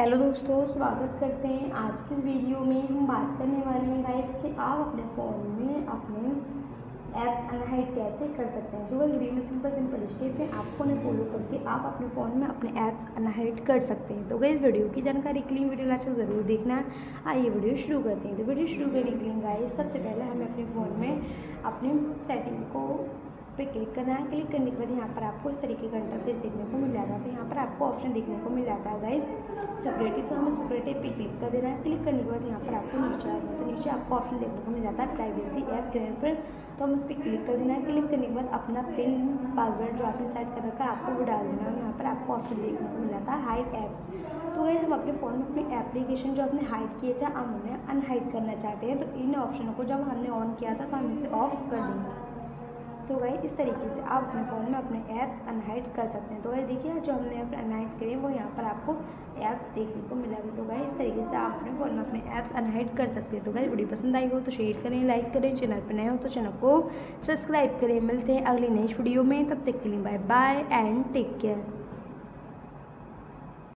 Hello दोस्तों, स्वागत करते हैं। आज की इस वीडियो में हम बात करने वाले हैं गाइस कि आप अपने फ़ोन में अपने ऐप्स अनहाइड कैसे कर सकते हैं। तो वीडियो में सिंपल स्टेप है, आपको उन्हें फॉलो करके आप अपने फ़ोन में अपने ऐप्स अनहाइड कर सकते हैं। तो गाइस वीडियो की जानकारी के लिए वीडियो लास्ट तक ज़रूर देखना। आइए वीडियो शुरू करते हैं। तो वीडियो शुरू करने के लिए गाइस सबसे पहले हमें अपने फ़ोन में अपने सेटिंग को पे क्लिक करना है। क्लिक करने के बाद यहाँ पर आपको इस तरीके का इंटरफेस देखने को मिल जाता है। तो यहाँ पर आपको ऑप्शन देखने को मिल जाता है गाइस सिक्योरिटी, तो हमें सिक्योरिटी पे क्लिक कर देना है। क्लिक करने के बाद यहाँ पर आपको नीचे आ जाए तो नीचे आपको ऑप्शन देखने को मिल जाता है प्राइवेसी ऐप ग्रहण पर, तो हम उस पर क्लिक कर देना है। क्लिक करने के बाद अपना पिन पासवर्ड जो आपने सेट कर रखा है आपको वो डाल देना है। यहाँ पर आपको ऑप्शन देखने को मिल जाता है हाइड ऐप। तो गाइस हम अपने फ़ोन में अपने एप्लीकेशन जो आपने हाइड किए थे हम उन्हें अनहाइड करना चाहते हैं। तो इन ऑप्शन को जब हमने ऑन किया था तो हम इसे ऑफ कर देंगे। तो गाइस इस तरीके से आप अपने फ़ोन में अपने ऐप्स अनहाइड कर सकते हैं। तो गाइस देखिए जो हमने ऐप अनहाइड करे वो यहाँ पर आपको ऐप देखने को मिला है। तो गाइस इस तरीके से आप अपने फ़ोन में अपने ऐप्स अनहाइड कर सकते हैं। तो गाइस वीडियो पसंद आई हो तो शेयर करें, लाइक करें, चैनल पर नए हो तो चैनल को सब्सक्राइब करें। मिलते हैं अगली नेक्स्ट वीडियो में, तब तक के लिए bye bye and take care.